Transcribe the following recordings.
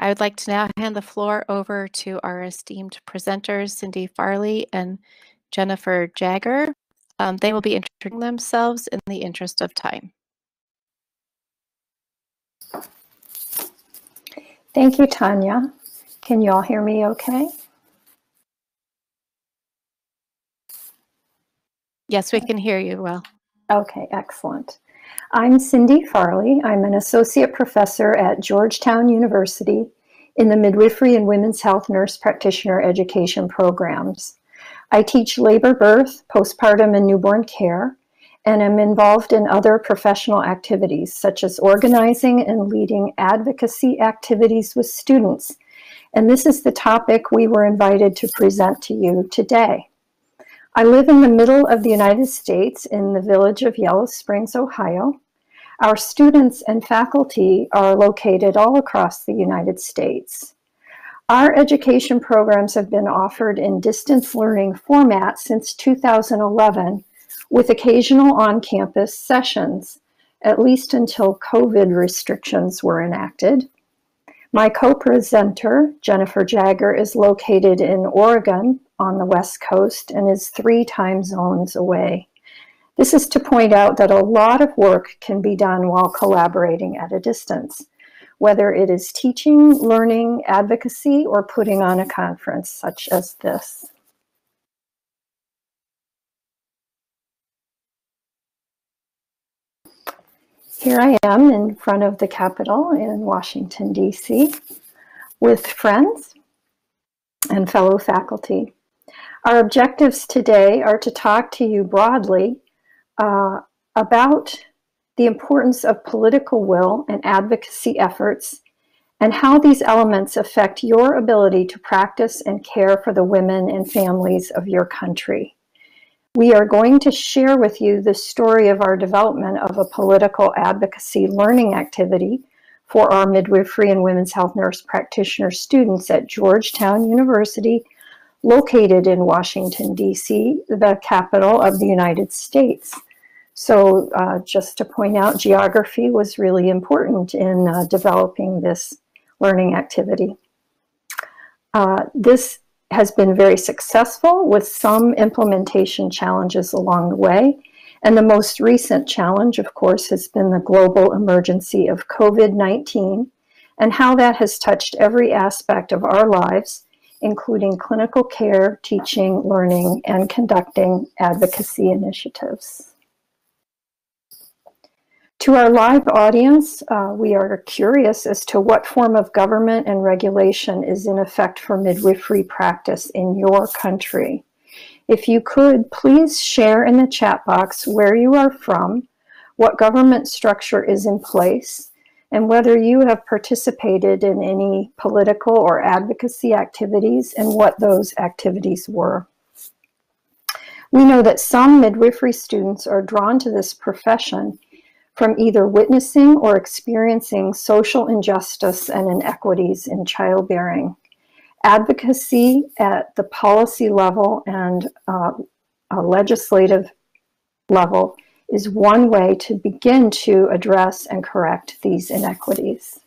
I would like to now hand the floor over to our esteemed presenters, Cindy Farley and Jennifer Jagger. They will be introducing themselves in the interest of time. Thank you, Tanya. Can you all hear me okay? Yes, we can hear you well. Okay, excellent. I'm Cindy Farley. I'm an associate professor at Georgetown University in the Midwifery and Women's Health Nurse Practitioner Education programs. I teach labor, birth, postpartum, and newborn care, and am involved in other professional activities such as organizing and leading advocacy activities with students. And this is the topic we were invited to present to you today. I live in the middle of the United States in the village of Yellow Springs, Ohio. Our students and faculty are located all across the United States. Our education programs have been offered in distance learning format since 2011, with occasional on-campus sessions, at least until COVID restrictions were enacted. My co-presenter, Jennifer Jagger, is located in Oregon on the West Coast and is 3 time zones away. This is to point out that a lot of work can be done while collaborating at a distance, whether it is teaching, learning, advocacy, or putting on a conference such as this. Here I am in front of the Capitol in Washington, DC, with friends and fellow faculty. Our objectives today are to talk to you broadly about the importance of political will and advocacy efforts and how these elements affect your ability to practice and care for the women and families of your country. We are going to share with you the story of our development of a political advocacy learning activity for our midwifery and women's health nurse practitioner students at Georgetown University, located in Washington, DC, the capital of the United States. So just to point out, geography was really important in developing this learning activity. This has been very successful with some implementation challenges along the way. And the most recent challenge, of course, has been the global emergency of COVID-19 and how that has touched every aspect of our lives, including clinical care, teaching, learning, and conducting advocacy initiatives. To our live audience, we are curious as to what form of government and regulation is in effect for midwifery practice in your country. If you could, please share in the chat box where you are from, what government structure is in place, and whether you have participated in any political or advocacy activities and what those activities were. We know that some midwifery students are drawn to this profession from either witnessing or experiencing social injustice and inequities in childbearing. Advocacy at the policy level and a legislative level is one way to begin to address and correct these inequities.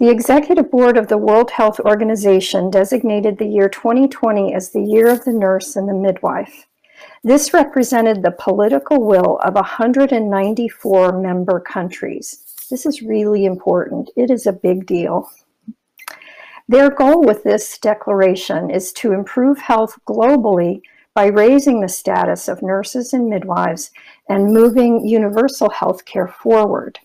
The Executive Board of the World Health Organization designated the year 2020 as the year of the nurse and the midwife. This represented the political will of 194 member countries. This is really important. It is a big deal. Their goal with this declaration is to improve health globally by raising the status of nurses and midwives and moving universal health care forward.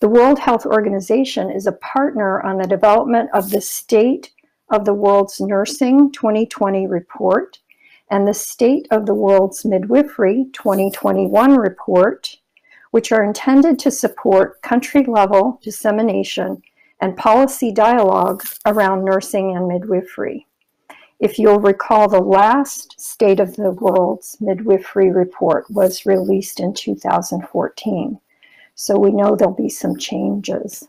The World Health Organization is a partner on the development of the State of the World's Nursing 2020 report and the State of the World's Midwifery 2021 report, which are intended to support country-level dissemination and policy dialogue around nursing and midwifery. If you'll recall, the last State of the World's Midwifery report was released in 2014, so we know there'll be some changes.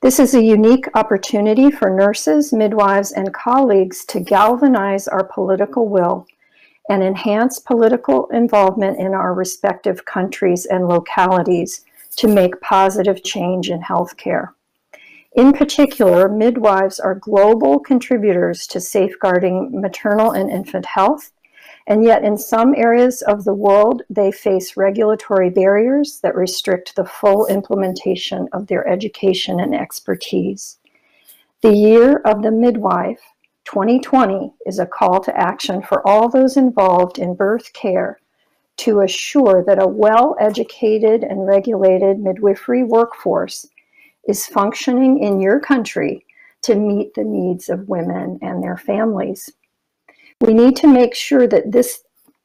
This is a unique opportunity for nurses, midwives, and colleagues to galvanize our political will and enhance political involvement in our respective countries and localities to make positive change in healthcare. In particular, midwives are global contributors to safeguarding maternal and infant health, and yet in some areas of the world, they face regulatory barriers that restrict the full implementation of their education and expertise. The Year of the Midwife, 2020, is a call to action for all those involved in birth care to assure that a well-educated and regulated midwifery workforce is functioning in your country to meet the needs of women and their families. We need to make sure that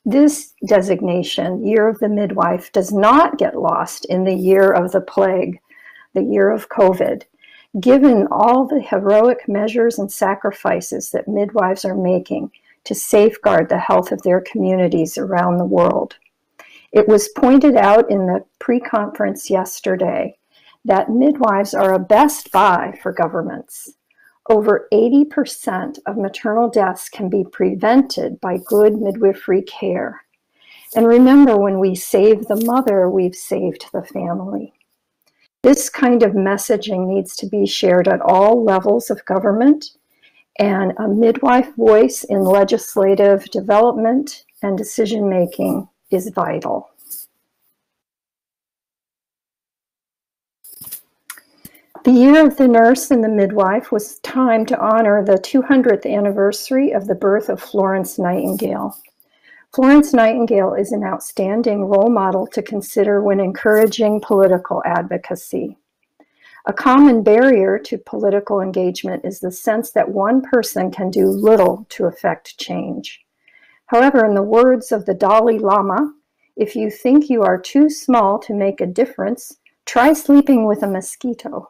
this designation, Year of the Midwife, does not get lost in the year of the plague, the year of COVID, given all the heroic measures and sacrifices that midwives are making to safeguard the health of their communities around the world. It was pointed out in the pre-conference yesterday that midwives are a best buy for governments. Over 80% of maternal deaths can be prevented by good midwifery care. And remember, when we save the mother, we've saved the family. This kind of messaging needs to be shared at all levels of government, and a midwife voice in legislative development and decision-making is vital. The Year of the Nurse and the Midwife was timed to honor the 200th anniversary of the birth of Florence Nightingale. Florence Nightingale is an outstanding role model to consider when encouraging political advocacy. A common barrier to political engagement is the sense that one person can do little to affect change. However, in the words of the Dalai Lama, if you think you are too small to make a difference, try sleeping with a mosquito.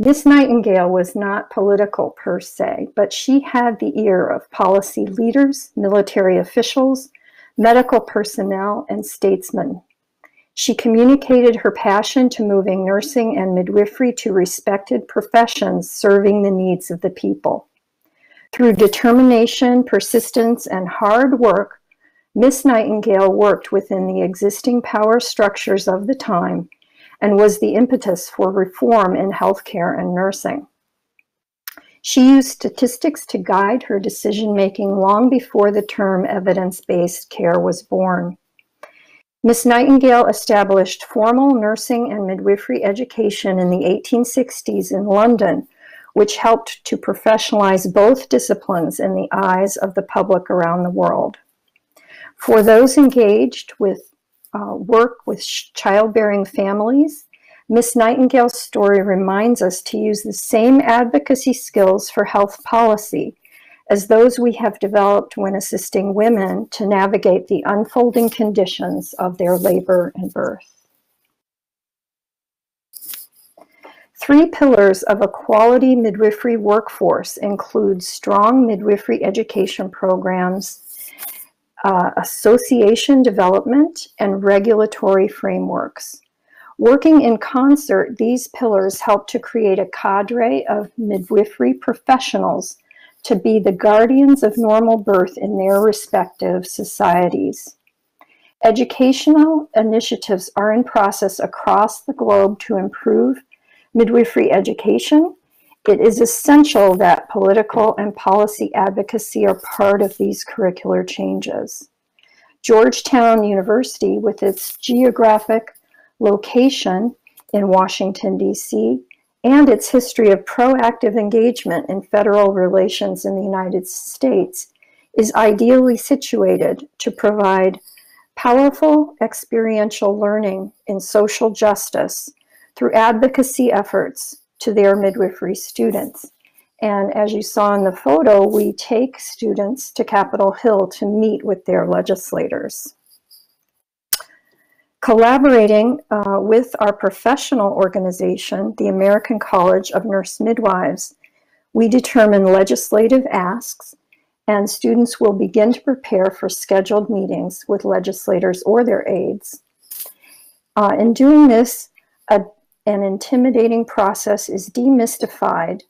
Miss Nightingale was not political per se, but she had the ear of policy leaders, military officials, medical personnel, and statesmen. She communicated her passion to moving nursing and midwifery to respected professions serving the needs of the people. Through determination, persistence, and hard work, Miss Nightingale worked within the existing power structures of the time and was the impetus for reform in healthcare and nursing. She used statistics to guide her decision-making long before the term evidence-based care was born. Miss Nightingale established formal nursing and midwifery education in the 1860s in London, which helped to professionalize both disciplines in the eyes of the public around the world. For those engaged with work with childbearing families, Miss Nightingale's story reminds us to use the same advocacy skills for health policy as those we have developed when assisting women to navigate the unfolding conditions of their labor and birth. Three pillars of a quality midwifery workforce include strong midwifery education programs, association development, and regulatory frameworks. Working in concert, these pillars help to create a cadre of midwifery professionals to be the guardians of normal birth in their respective societies. Educational initiatives are in process across the globe to improve midwifery education. It is essential that political and policy advocacy are part of these curricular changes. Georgetown University, with its geographic location in Washington, DC, and its history of proactive engagement in federal relations in the United States, is ideally situated to provide powerful experiential learning in social justice through advocacy efforts to their midwifery students. And as you saw in the photo, we take students to Capitol Hill to meet with their legislators. Collaborating with our professional organization, the American College of Nurse Midwives, we determine legislative asks, and students will begin to prepare for scheduled meetings with legislators or their aides. In doing this, an intimidating process is demystified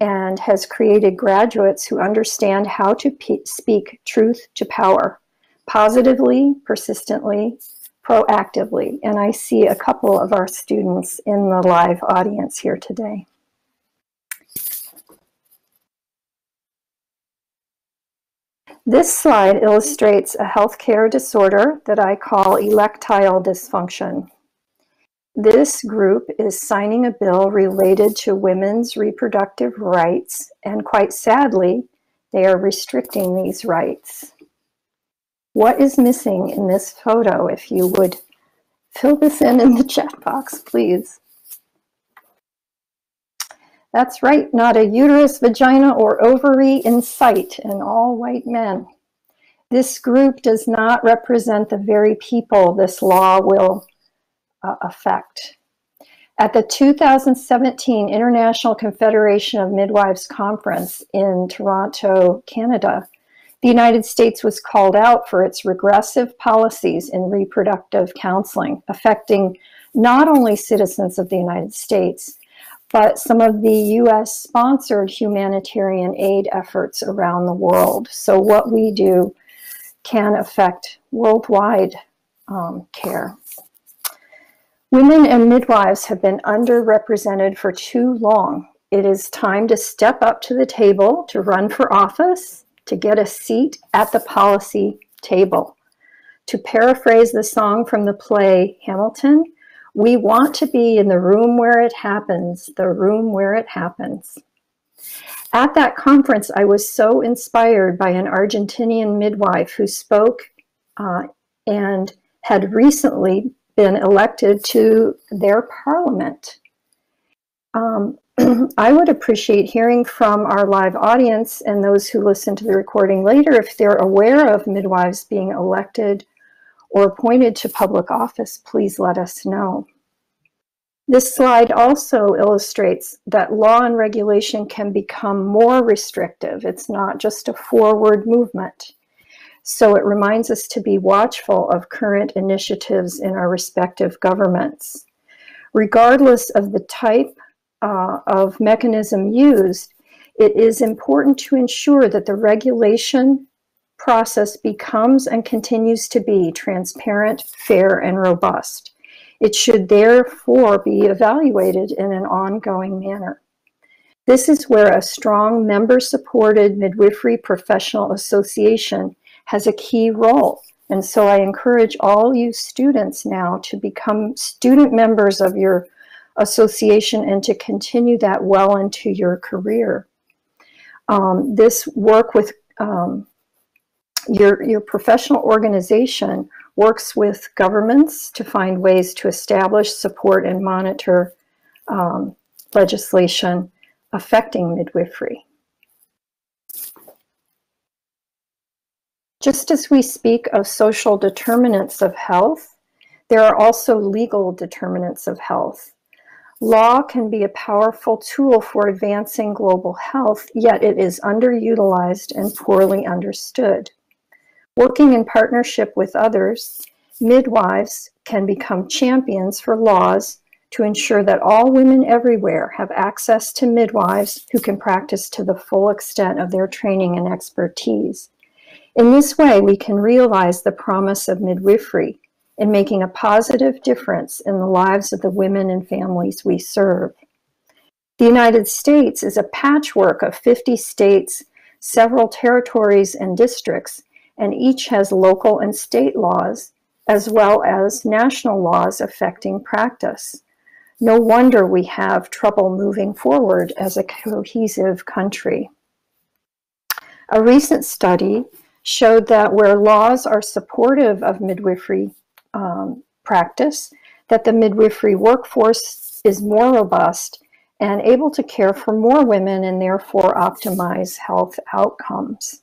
and has created graduates who understand how to speak truth to power, positively, persistently, proactively. And I see a couple of our students in the live audience here today. This slide illustrates a healthcare disorder that I call electile dysfunction. This group is signing a bill related to women's reproductive rights, and quite sadly, they are restricting these rights. What is missing in this photo? If you would fill this in the chat box, please. That's right, not a uterus, vagina, or ovary in sight, in all white men. This group does not represent the very people this law will affect. At the 2017 International Confederation of Midwives Conference in Toronto, Canada, the United States was called out for its regressive policies in reproductive counseling, affecting not only citizens of the United States, but some of the US-sponsored humanitarian aid efforts around the world. So what we do can affect worldwide care. Women and midwives have been underrepresented for too long. It is time to step up to the table, to run for office, to get a seat at the policy table. To paraphrase the song from the play Hamilton, we want to be in the room where it happens, the room where it happens. At that conference, I was so inspired by an Argentinian midwife who spoke and had recently been elected to their parliament. I would appreciate hearing from our live audience and those who listen to the recording later if they're aware of midwives being elected or appointed to public office, please let us know. This slide also illustrates that law and regulation can become more restrictive. It's not just a forward movement. So it reminds us to be watchful of current initiatives in our respective governments. Regardless of the type of mechanism used, it is important to ensure that the regulation process becomes and continues to be transparent, fair, and robust. It should therefore be evaluated in an ongoing manner. This is where a strong member-supported midwifery professional association has a key role. And so I encourage all you students now to become student members of your association and to continue that well into your career. This work with your professional organization works with governments to find ways to establish, support, and monitor legislation affecting midwifery. Just as we speak of social determinants of health, there are also legal determinants of health. Law can be a powerful tool for advancing global health, yet it is underutilized and poorly understood. Working in partnership with others, midwives can become champions for laws to ensure that all women everywhere have access to midwives who can practice to the full extent of their training and expertise. In this way, we can realize the promise of midwifery in making a positive difference in the lives of the women and families we serve. The United States is a patchwork of 50 states, several territories and districts, and each has local and state laws, as well as national laws affecting practice. No wonder we have trouble moving forward as a cohesive country. A recent study showed that where laws are supportive of midwifery practice, that the midwifery workforce is more robust and able to care for more women and therefore optimize health outcomes.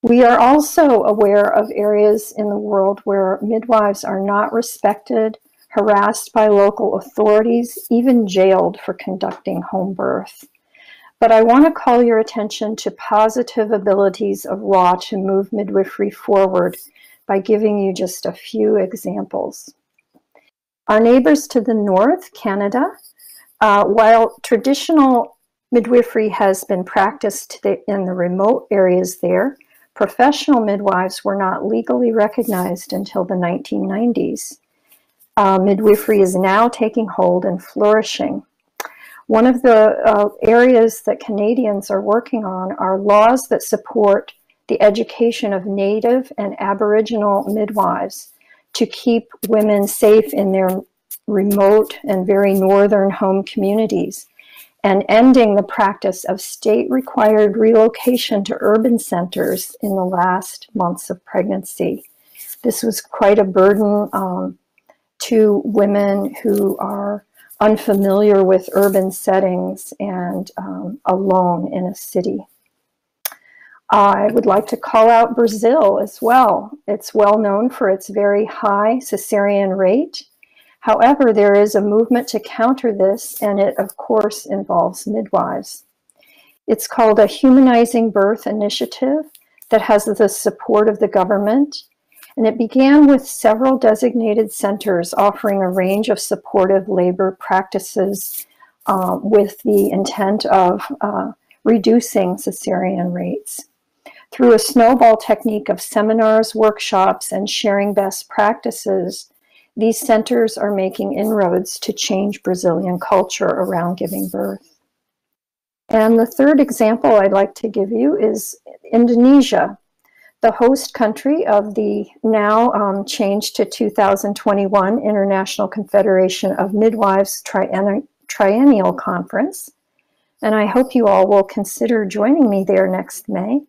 We are also aware of areas in the world where midwives are not respected, harassed by local authorities, even jailed for conducting home birth. But I want to call your attention to positive abilities of law to move midwifery forward by giving you just a few examples. Our neighbors to the north, Canada, while traditional Midwifery has been practiced in the remote areas there. Professional midwives were not legally recognized until the 1990s. Midwifery is now taking hold and flourishing. One of the areas that Canadians are working on are laws that support the education of Native and Aboriginal midwives to keep women safe in their remote and very northern home communities, and ending the practice of state-required relocation to urban centers in the last months of pregnancy. This was quite a burden to women who are unfamiliar with urban settings and alone in a city. I would like to call out Brazil as well. It's well known for its very high cesarean rate. However, there is a movement to counter this, and it, of course, involves midwives. It's called a Humanizing Birth Initiative that has the support of the government, and it began with several designated centers offering a range of supportive labor practices with the intent of reducing cesarean rates. Through a snowball technique of seminars, workshops, and sharing best practices, these centers are making inroads to change Brazilian culture around giving birth. And the third example I'd like to give you is Indonesia, the host country of the now changed to 2021 International Confederation of Midwives Triennial Conference. And I hope you all will consider joining me there next May.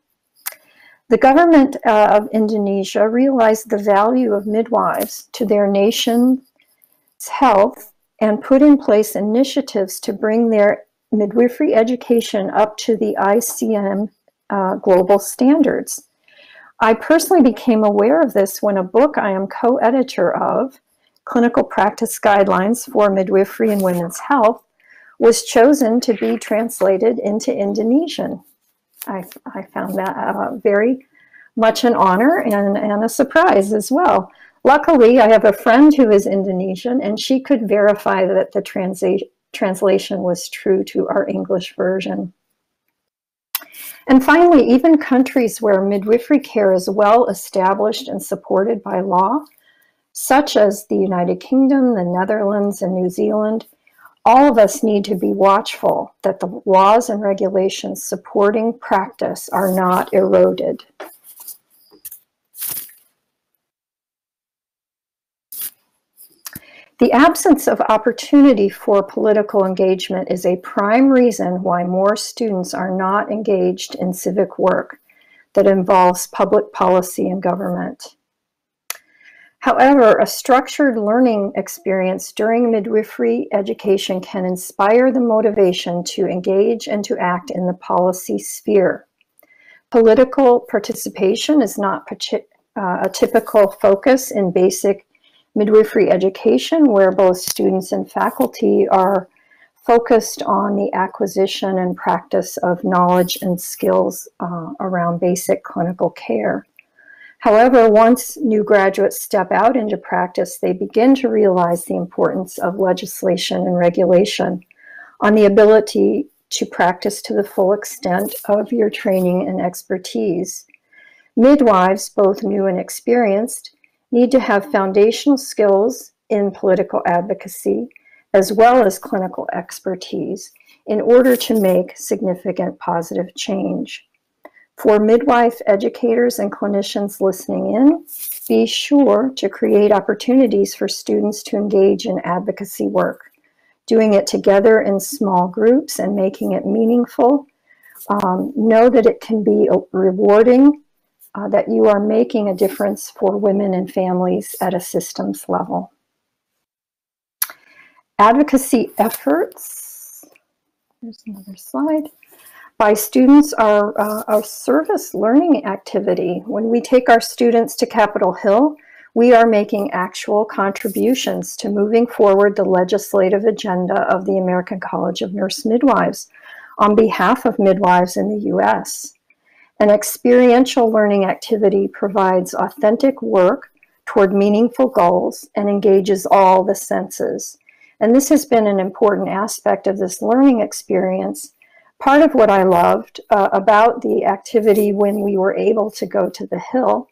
The government of Indonesia realized the value of midwives to their nation's health and put in place initiatives to bring their midwifery education up to the ICM global standards. I personally became aware of this when a book I am co-editor of, Clinical Practice Guidelines for Midwifery and Women's Health, was chosen to be translated into Indonesian. I found that very much an honor and a surprise as well. Luckily, I have a friend who is Indonesian, and she could verify that the translation was true to our English version. And finally, even countries where midwifery care is well established and supported by law, such as the United Kingdom, the Netherlands, and New Zealand, all of us need to be watchful that the laws and regulations supporting practice are not eroded. The absence of opportunity for political engagement is a prime reason why more students are not engaged in civic work that involves public policy and government. However, a structured learning experience during midwifery education can inspire the motivation to engage and to act in the policy sphere. Political participation is not a typical focus in basic midwifery education, where both students and faculty are focused on the acquisition and practice of knowledge and skills around basic clinical care. However, once new graduates step out into practice, they begin to realize the importance of legislation and regulation on the ability to practice to the full extent of your training and expertise. Midwives, both new and experienced, need to have foundational skills in political advocacy as well as clinical expertise in order to make significant positive change. For midwife educators and clinicians listening in, be sure to create opportunities for students to engage in advocacy work, doing it together in small groups and making it meaningful. Know that it can be rewarding, that you are making a difference for women and families at a systems level. Advocacy efforts, there's another slide, by students are a service learning activity. When we take our students to Capitol Hill, we are making actual contributions to moving forward the legislative agenda of the American College of Nurse Midwives on behalf of midwives in the U.S. An experiential learning activity provides authentic work toward meaningful goals and engages all the senses. And this has been an important aspect of this learning experience, part of what I loved about the activity when we were able to go to the Hill,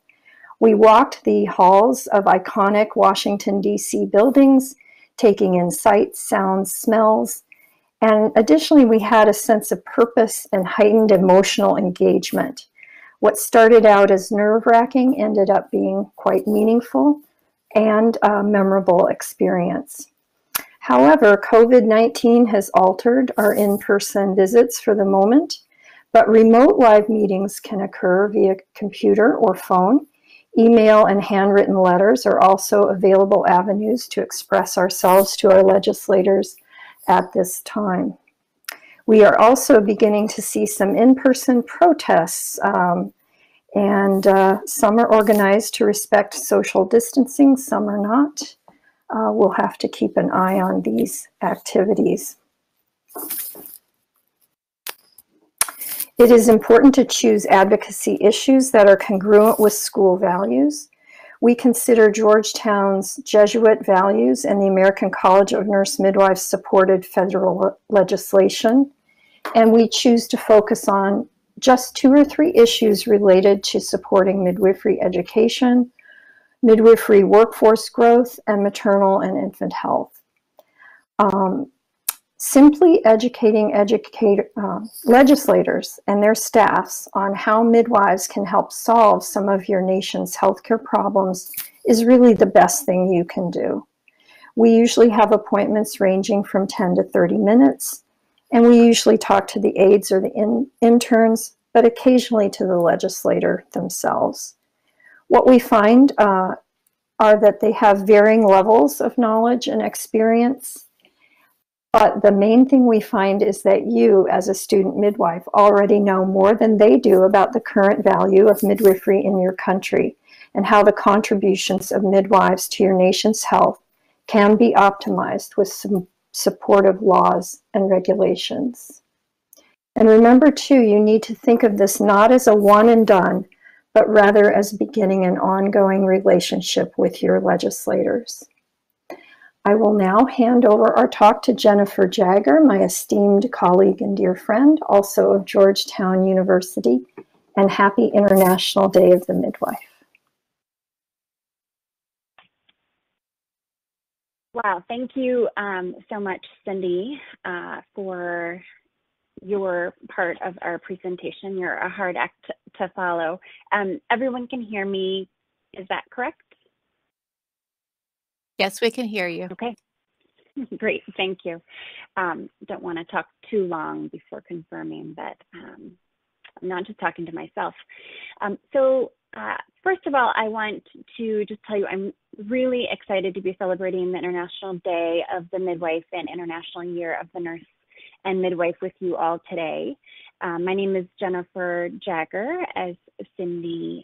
we walked the halls of iconic Washington DC buildings, taking in sights, sounds, smells, and additionally we had a sense of purpose and heightened emotional engagement. What started out as nerve-wracking ended up being quite meaningful and a memorable experience. However, COVID-19 has altered our in-person visits for the moment, but remote live meetings can occur via computer or phone. Email and handwritten letters are also available avenues to express ourselves to our legislators at this time. We are also beginning to see some in-person protests, and some are organized to respect social distancing, some are not. We'll have to keep an eye on these activities. It is important to choose advocacy issues that are congruent with school values. We consider Georgetown's Jesuit values and the American College of Nurse Midwives supported federal legislation, and we choose to focus on just 2 or 3 issues related to supporting midwifery education, midwifery workforce growth, and maternal and infant health. Simply educating legislators and their staffs on how midwives can help solve some of your nation's healthcare problems is really the best thing you can do. We usually have appointments ranging from 10 to 30 minutes, and we usually talk to the aides or the interns, but occasionally to the legislator themselves. What we find are that they have varying levels of knowledge and experience, but the main thing we find is that you, as a student midwife, already know more than they do about the current value of midwifery in your country and how the contributions of midwives to your nation's health can be optimized with some supportive laws and regulations. And remember too, you need to think of this not as a one and done, but rather as beginning an ongoing relationship with your legislators. I will now hand over our talk to Jennifer Jagger, my esteemed colleague and dear friend, also of Georgetown University, and happy International Day of the Midwife. Wow, thank you so much, Cindy, for your part of our presentation. You're a hard act to follow. Everyone can hear me, is that correct? Yes, we can hear you. Okay, great, thank you. Don't want to talk too long before confirming, but I'm not just talking to myself. First of all, I want to just tell you I'm really excited to be celebrating the International Day of the Midwife and International Year of the Nurse and Midwife with you all today. My name is Jennifer Jagger, as Cindy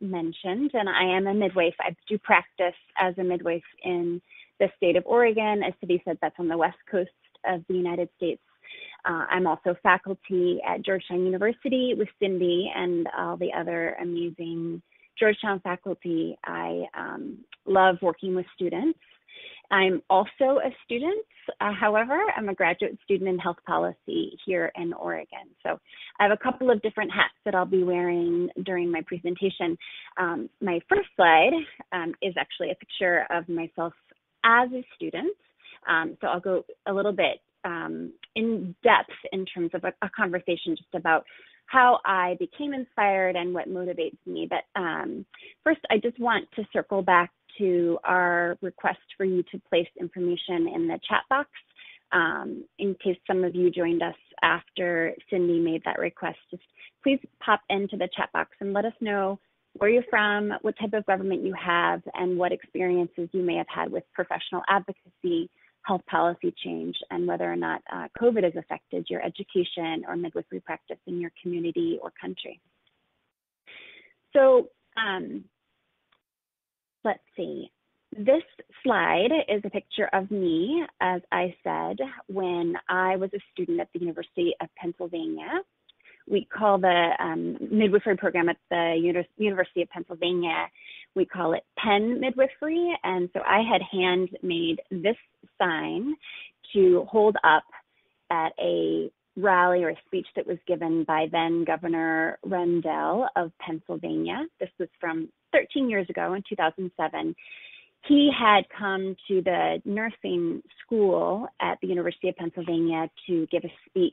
mentioned, and I am a midwife. I do practice as a midwife in the state of Oregon. As Cindy said, that's on the west coast of the United States. I'm also faculty at Georgetown University with Cindy and all the other amazing Georgetown faculty. I love working with students. I'm also a student, however, I'm a graduate student in health policy here in Oregon. So I have a couple of different hats that I'll be wearing during my presentation. My first slide is actually a picture of myself as a student. So I'll go a little bit in depth in terms of a conversation just about how I became inspired and what motivates me. But first, I just want to circle back to our request for you to place information in the chat box in case some of you joined us after Cindy made that request. Just please pop into the chat box and let us know where you're from, what type of government you have, and what experiences you may have had with professional advocacy, health policy change, and whether or not COVID has affected your education or midwifery practice in your community or country. So, let's see, this slide is a picture of me, as I said, when I was a student at the University of Pennsylvania. We call the midwifery program at the University of Pennsylvania, we call it Penn Midwifery. And so I had handmade this sign to hold up at a rally or speech that was given by then Governor Rendell of Pennsylvania. This was from 13 years ago in 2007. He had come to the nursing school at the University of Pennsylvania to give a speech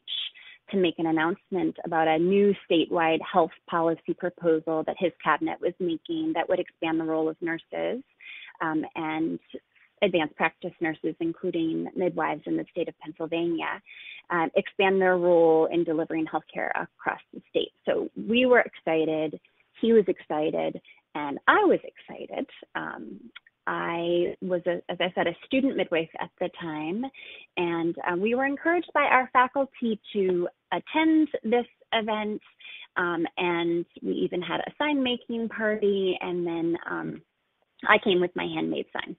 to make an announcement about a new statewide health policy proposal that his cabinet was making that would expand the role of nurses and advanced practice nurses, including midwives in the state of Pennsylvania, expand their role in delivering healthcare across the state. So we were excited, he was excited, and I was excited. I was, as I said, a student midwife at the time, and we were encouraged by our faculty to attend this event, and we even had a sign-making party, and then I came with my handmade sign.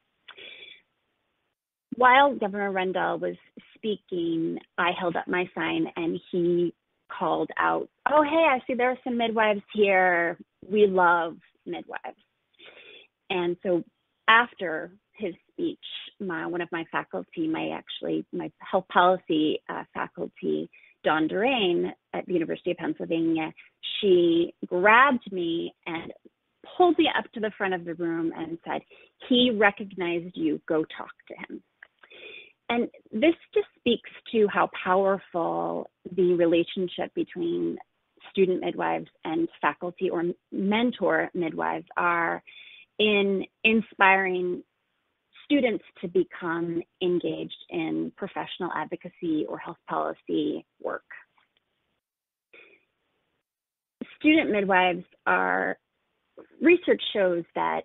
While Governor Rendell was speaking, I held up my sign, and he called out, "Oh, hey, I see there are some midwives here. We love midwives." And so after his speech, my health policy faculty, Dawn Durain at the University of Pennsylvania, she grabbed me and pulled me up to the front of the room and said, "He recognized you, go talk to him." And this just speaks to how powerful the relationship between student midwives and faculty or mentor midwives are in inspiring students to become engaged in professional advocacy or health policy work. Student midwives are, research shows that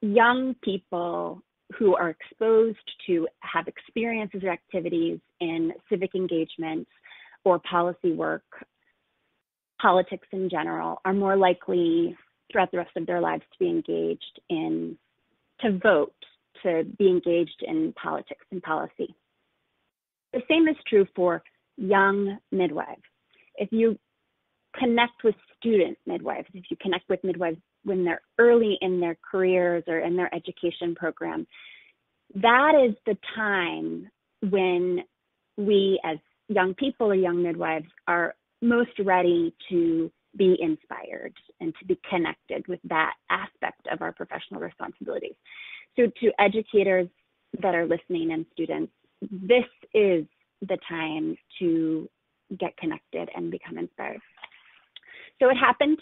young people who are exposed to, have experiences or activities in civic engagement or policy work, politics in general, are more likely throughout the rest of their lives to be engaged in, to vote, to be engaged in politics and policy. The same is true for young midwives. If you connect with student midwives, if you connect with midwives when they're early in their careers or in their education program, that is the time when we as young people or young midwives are most ready to be inspired and to be connected with that aspect of our professional responsibilities. So to educators that are listening and students, this is the time to get connected and become inspired. So it happened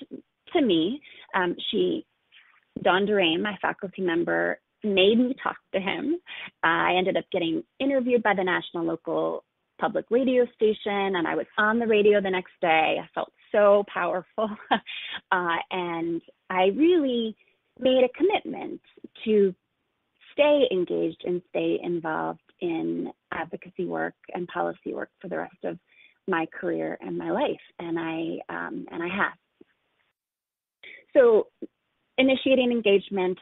to me. Dawn Durain, my faculty member, made me talk to him. I ended up getting interviewed by the national local public radio station, and I was on the radio the next day. I felt so powerful. And I really made a commitment to stay engaged and stay involved in advocacy work and policy work for the rest of my career and my life, and I have. So initiating engagement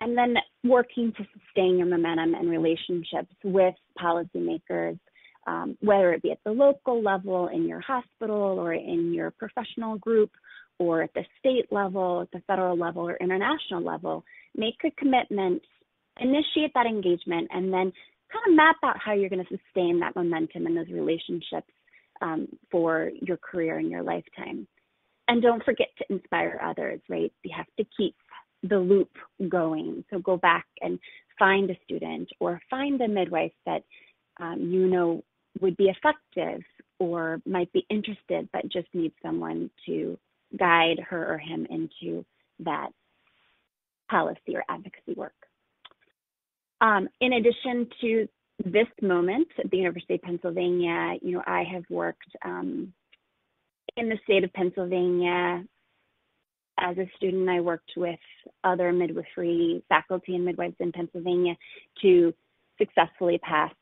and then working to sustain your momentum and relationships with policymakers, whether it be at the local level, in your hospital, or in your professional group, or at the state level, at the federal level, or international level. Make a commitment, initiate that engagement, and then kind of map out how you're going to sustain that momentum and those relationships for your career and your lifetime. And don't forget to inspire others, right? You have to keep the loop going. So go back and find a student or find a midwife that you know would be effective or might be interested, but just needs someone to guide her or him into that policy or advocacy work. In addition to this moment at the University of Pennsylvania, you know, I have worked in the state of Pennsylvania. As a student, I worked with other midwifery faculty and midwives in Pennsylvania to successfully pass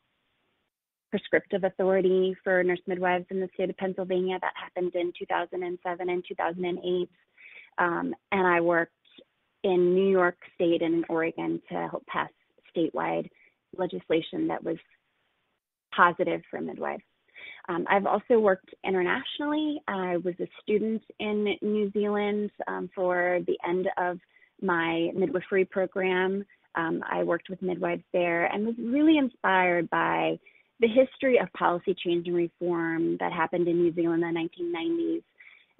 prescriptive authority for nurse midwives in the state of Pennsylvania. That happened in 2007 and 2008. And I worked in New York State and in Oregon to help pass statewide legislation that was positive for midwives. I've also worked internationally. I was a student in New Zealand for the end of my midwifery program. I worked with midwives there and was really inspired by the history of policy change and reform that happened in New Zealand in the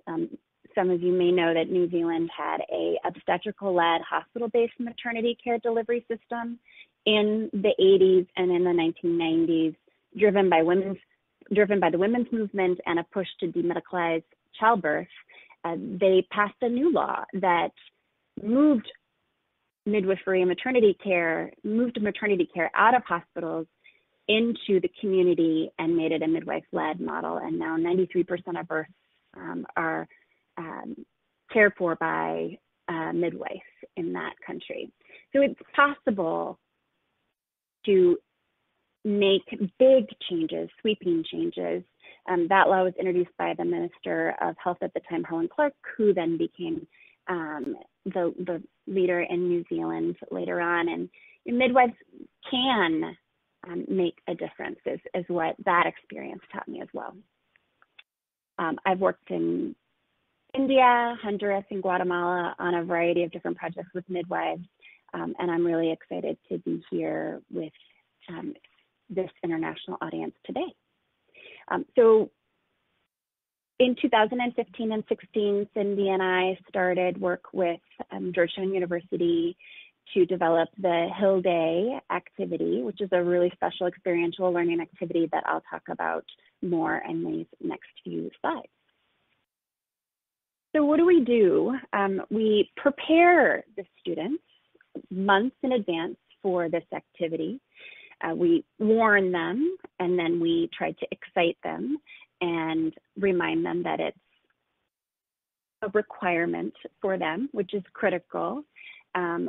1990s. Some of you may know that New Zealand had an obstetrical-led hospital-based maternity care delivery system in the 80s and in the 1990s, driven by the women's movement and a push to demedicalize childbirth. They passed a new law that moved midwifery and maternity care, moved maternity care out of hospitals into the community and made it a midwife-led model. And now 93% of births are cared for by midwives in that country. So it's possible to make big changes, sweeping changes. That law was introduced by the Minister of Health at the time, Helen Clark, who then became the leader in New Zealand later on. And midwives can make a difference is what that experience taught me as well. I've worked in India, Honduras, and Guatemala on a variety of different projects with midwives, and I'm really excited to be here with this international audience today. So in 2015 and 16, Cindy and I started work with Georgetown University to develop the Hill Day activity, which is a really special experiential learning activity that I'll talk about more in these next few slides. So what do we do? We prepare the students months in advance for this activity. We warn them, and then we try to excite them and remind them that it's a requirement for them, which is critical.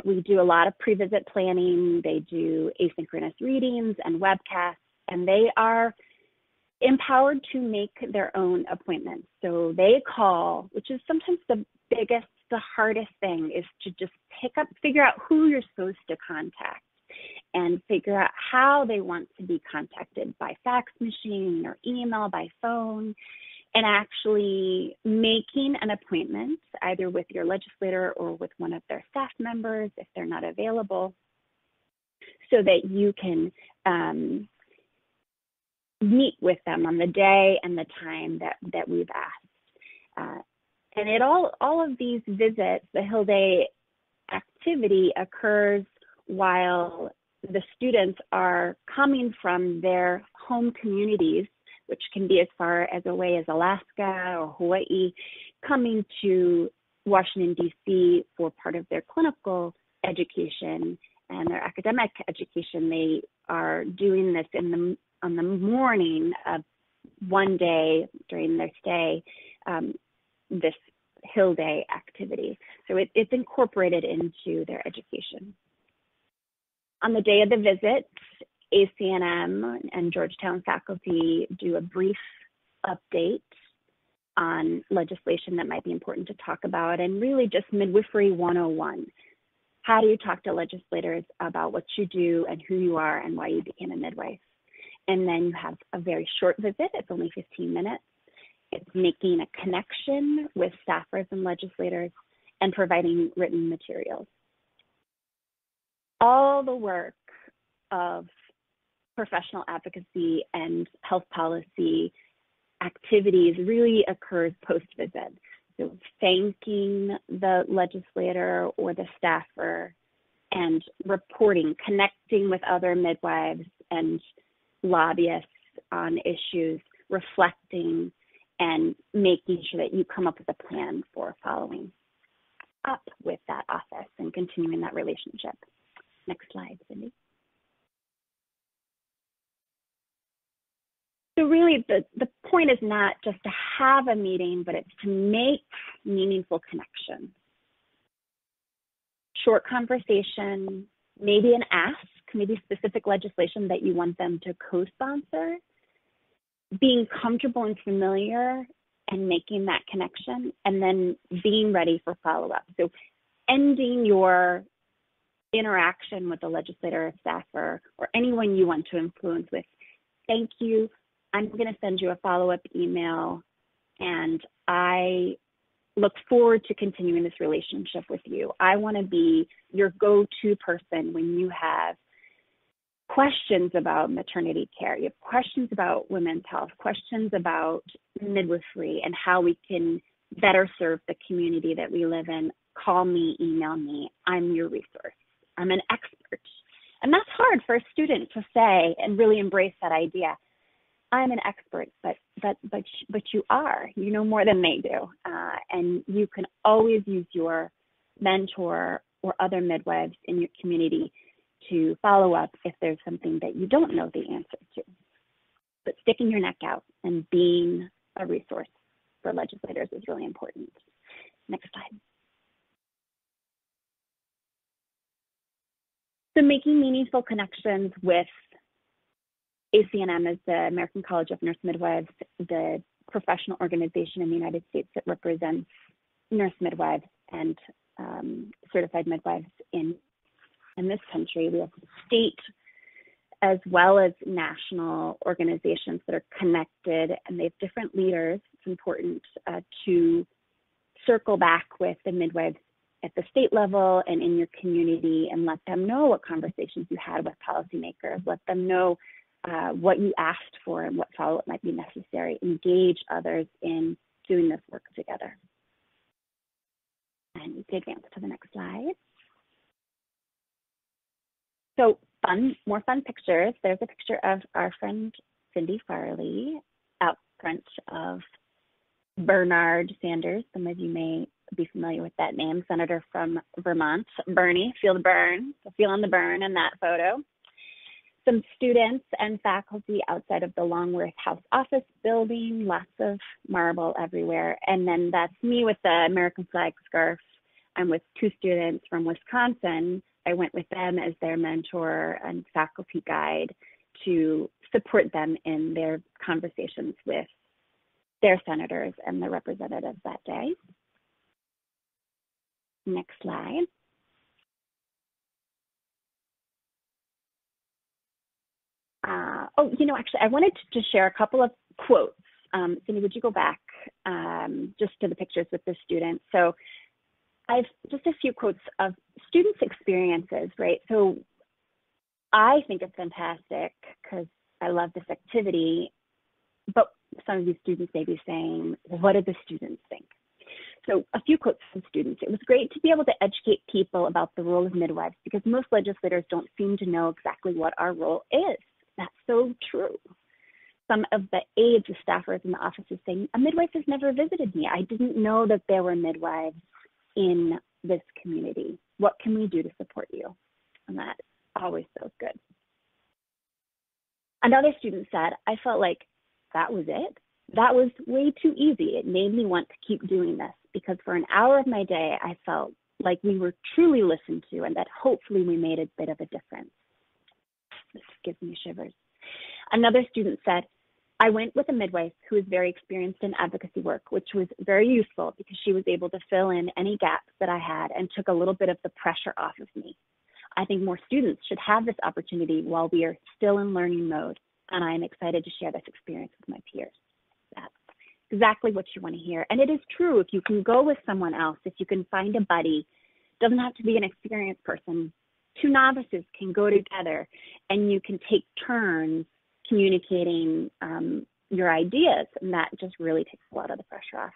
We do a lot of pre-visit planning. They do asynchronous readings and webcasts, and they are empowered to make their own appointments. So they call, which is sometimes the biggest, the hardest thing, is to just figure out who you're supposed to contact and figure out how they want to be contacted, by fax machine or email, by phone, and actually making an appointment either with your legislator or with one of their staff members if they're not available, so that you can meet with them on the day and the time that we've asked. And all of these visits, the Hill Day activity occurs while the students are coming from their home communities, which can be as far as away as Alaska or Hawaii, coming to Washington DC for part of their clinical education and their academic education. They are doing this on the morning of one day during their stay, this Hill Day activity. So it's incorporated into their education. On the day of the visit, ACNM and Georgetown faculty do a brief update on legislation that might be important to talk about, and really just midwifery 101. How do you talk to legislators about what you do and who you are and why you became a midwife? And then you have a very short visit. It's only 15 minutes. It's making a connection with staffers and legislators and providing written materials. All the work of professional advocacy and health policy activities really occurs post-visit. So thanking the legislator or the staffer and reporting, connecting with other midwives and lobbyists on issues, reflecting, and making sure that you come up with a plan for following up with that office and continuing that relationship. Next slide, Cindy. So really, the point is not just to have a meeting, but it's to make meaningful connections. Short conversation, maybe an ask, maybe specific legislation that you want them to co-sponsor, being comfortable and familiar and making that connection, and then being ready for follow-up. So ending your interaction with the legislator or staffer or anyone you want to influence with, thank you, I'm going to send you a follow-up email, and I look forward to continuing this relationship with you. I want to be your go-to person when you have questions about maternity care, you have questions about women's health, questions about midwifery and how we can better serve the community that we live in, call me, email me. I'm your resource. I'm an expert. And that's hard for a student to say and really embrace that idea. I'm an expert, but you are. You know more than they do. And you can always use your mentor or other midwives in your community to follow up if there's something that you don't know the answer to. But sticking your neck out and being a resource for legislators is really important. Next slide. So making meaningful connections with ACNM is the American College of Nurse Midwives, the professional organization in the United States that represents nurse midwives and certified midwives in this country. We have state as well as national organizations that are connected, and they have different leaders. It's important to circle back with the midwives at the state level and in your community and let them know what conversations you had with policymakers, let them know what you asked for and what follow-up might be necessary. Engage others in doing this work together. And you can advance to the next slide. So fun, more fun pictures. There's a picture of our friend Cindy Farley out front of Bernard Sanders. Some of you may be familiar with that name, Senator from Vermont. Bernie, feel the burn, feeling the burn in that photo. Some students and faculty outside of the Longworth House office building, lots of marble everywhere. And then that's me with the American flag scarf. I'm with two students from Wisconsin. I went with them as their mentor and faculty guide to support them in their conversations with their senators and the representatives that day. Next slide. Oh, you know, actually, I wanted to share a couple of quotes. Cindy, would you go back just to the pictures with the students? So I've just a few quotes of students' experiences, right? So I think it's fantastic because I love this activity, but some of these students may be saying, what do the students think? So a few quotes from students. It was great to be able to educate people about the role of midwives because most legislators don't seem to know exactly what our role is. That's so true. Some of the aides, the staffers in the office is saying, a midwife has never visited me. I didn't know that there were midwives in this community. What can we do to support you? And that always feels good. Another student said, I felt like that was it. That was way too easy. It made me want to keep doing this because for an hour of my day, I felt like we were truly listened to and that hopefully we made a bit of a difference. This gives me shivers. Another student said, I went with a midwife who is very experienced in advocacy work, which was very useful because she was able to fill in any gaps that I had and took a little bit of the pressure off of me. I think more students should have this opportunity while we are still in learning mode, and I am excited to share this experience with my peers. That's exactly what you want to hear. And it is true. If you can go with someone else, if you can find a buddy, doesn't have to be an experienced person. Two novices can go together and you can take turns communicating your ideas. And that just really takes a lot of the pressure off.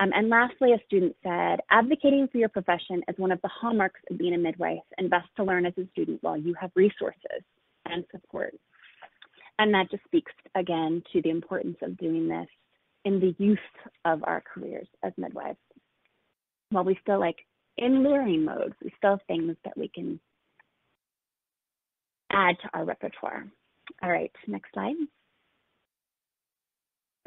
And lastly, a student said, advocating for your profession is one of the hallmarks of being a midwife and best to learn as a student while you have resources and support. And that just speaks again to the importance of doing this in the youth of our careers as midwives. While we still like in learning mode, we still have things that we can add to our repertoire. All right, next slide.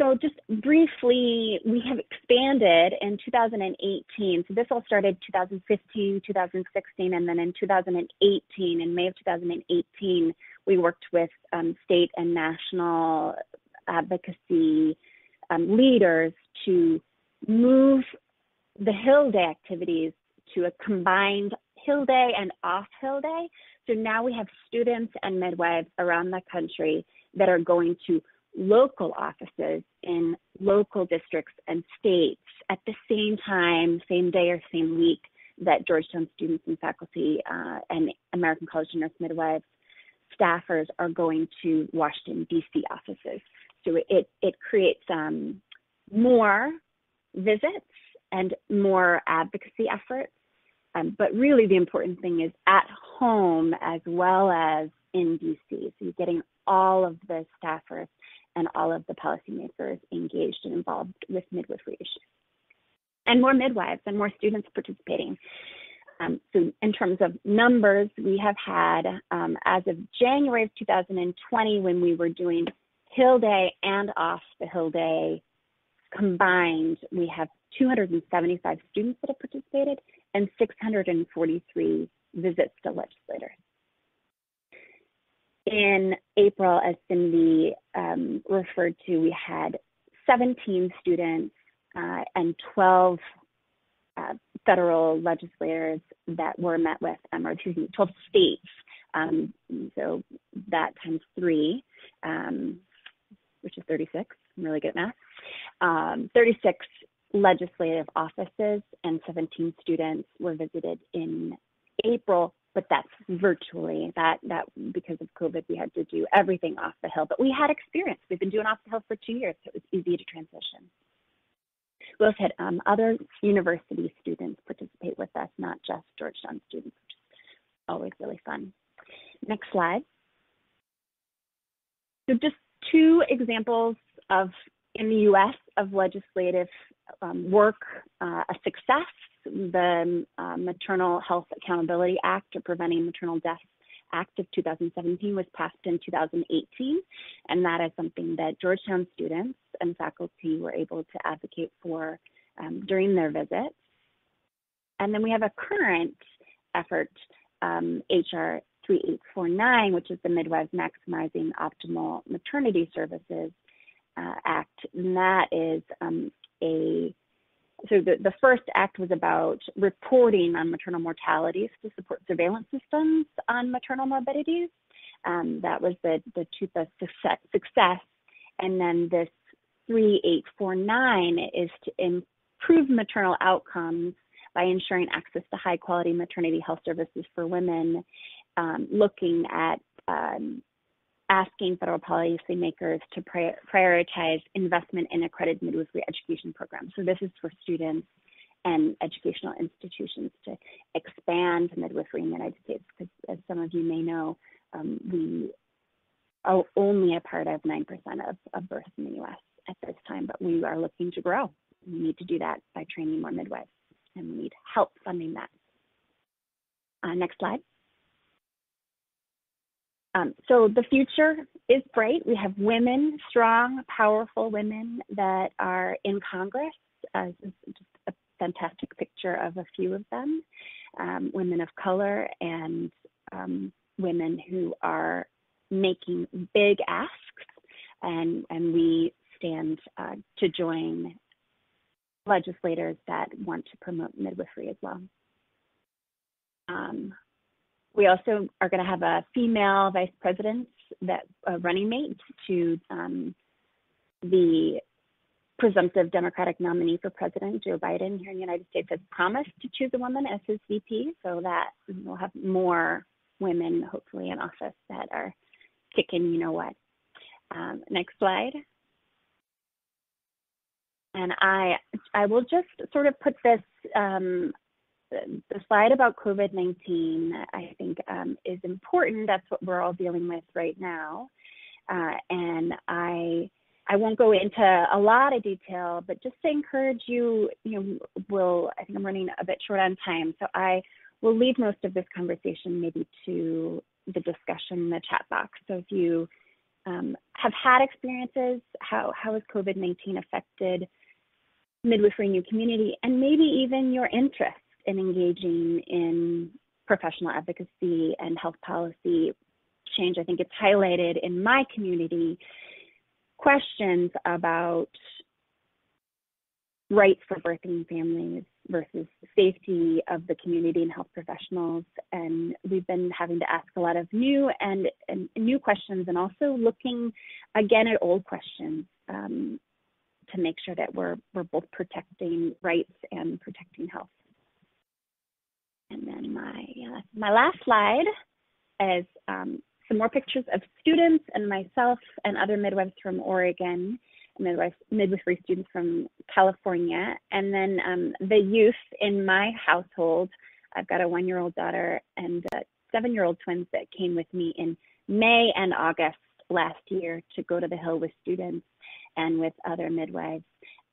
So just briefly, we have expanded in 2018. So this all started 2015, 2016, and then in 2018, in May of 2018, we worked with state and national advocacy leaders to move the Hill Day activities to a combined Hill Day and off-Hill Day. So now we have students and midwives around the country that are going to local offices in local districts and states at the same time, same day or same week that Georgetown students and faculty and American College of Nurse Midwives staffers are going to Washington DC offices. So it creates more visits and more advocacy efforts. But really the important thing is at home as well as in DC. So you're getting all of the staffers and all of the policymakers engaged and involved with midwifery issues. And more midwives and more students participating. So in terms of numbers, we have had, as of January of 2020, when we were doing Hill Day and off the Hill Day combined, we have 275 students that have participated and 643 visits to legislators. In April, as Cindy referred to, we had 17 students and 12 federal legislators that were met with, or excuse me, 12 states. So that times 3, which is 36. I'm really good at math. 36 legislative offices and 17 students were visited in April. But that's virtually, that because of COVID, we had to do everything off the Hill. But we had experience. We've been doing off the Hill for 2 years, so it was easy to transition. We also had other university students participate with us, not just Georgetown students, which is always really fun. Next slide. So just 2 examples of, in the U.S., of legislative work, a success. The Maternal Health Accountability Act, or Preventing Maternal Death Act of 2017, was passed in 2018, and that is something that Georgetown students and faculty were able to advocate for during their visits. And then we have a current effort, HR 3849, which is the Midwives Maximizing Optimal Maternity Services Act, and that is So the first act was about reporting on maternal mortalities to support surveillance systems on maternal morbidities. That was the success. And then this 3849 is to improve maternal outcomes by ensuring access to high quality maternity health services for women, looking at asking federal policymakers to prioritize investment in accredited midwifery education programs. So this is for students and educational institutions to expand midwifery in the United States, because as some of you may know, we are only a part of 9% of births in the U.S. at this time, but we are looking to grow. We need to do that by training more midwives, and we need help funding that. Next slide. So the future is bright. We have women, strong, powerful women that are in Congress. This is just a fantastic picture of a few of them, women of color and women who are making big asks, and we stand to join legislators that want to promote midwifery as well. We also are going to have a female vice president, that running mate to the presumptive Democratic nominee for president, Joe Biden, here in the United States, has promised to choose a woman as his VP, so that we'll have more women, hopefully, in office that are kicking, you know what. Next slide. And I will just sort of put this. The slide about COVID-19, I think, is important. That's what we're all dealing with right now. And I won't go into a lot of detail, but just to encourage you, I think I'm running a bit short on time, so I will leave most of this conversation maybe to the discussion in the chat box. So if you have had experiences, how has COVID-19 affected midwifery in your community, and maybe even your interest in engaging in professional advocacy and health policy change. I think it's highlighted in my community questions about rights for birthing families versus safety of the community and health professionals. And we've been having to ask a lot of new and new questions, and also looking again at old questions to make sure that we're both protecting rights and protecting health. And then my last slide is some more pictures of students and myself and other midwives from Oregon, midwifery students from California, and then the youth in my household. I've got a 1-year-old daughter and 7-year-old twins that came with me in May and August last year to go to the Hill with students and with other midwives.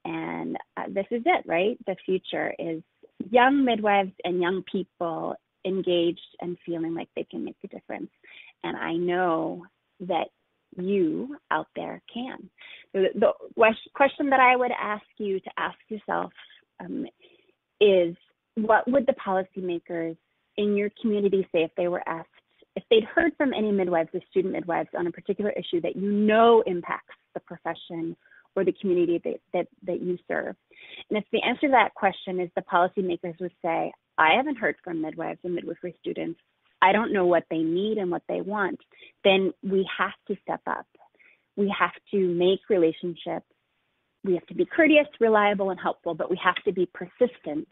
And this is it, right? The future is young midwives and young people engaged and feeling like they can make a difference. And I know that you out there can. So the question that I would ask you to ask yourself is, what would the policymakers in your community say if they were asked, if they'd heard from any midwives or student midwives on a particular issue that you know impacts the profession or the community that you serve? And if the answer to that question is the policymakers would say, I haven't heard from midwives and midwifery students, I don't know what they need and what they want, then we have to step up. We have to make relationships. We have to be courteous, reliable, and helpful, but we have to be persistent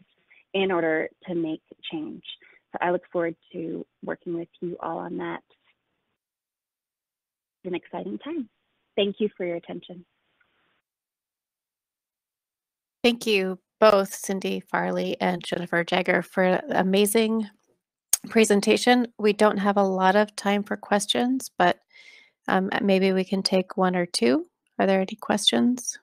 in order to make change. So I look forward to working with you all on that. It's an exciting time. Thank you for your attention. Thank you both, Cindy Farley and Jennifer Jagger, for an amazing presentation. We don't have a lot of time for questions, but maybe we can take one or two. Are there any questions?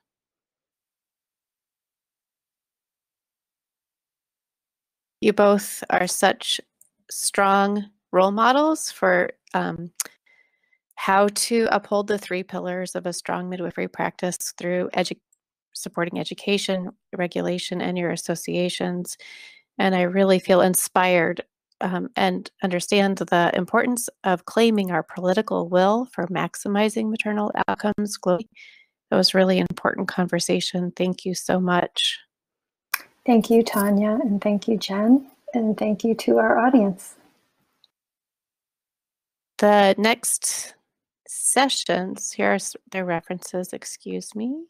You both are such strong role models for how to uphold the 3 pillars of a strong midwifery practice through supporting education, regulation, and your associations. And I really feel inspired and understand the importance of claiming our political will for maximizing maternal outcomes globally. That was really an important conversation. Thank you so much. Thank you, Tanya, and thank you, Jen, and thank you to our audience. The next sessions, here are their references, excuse me.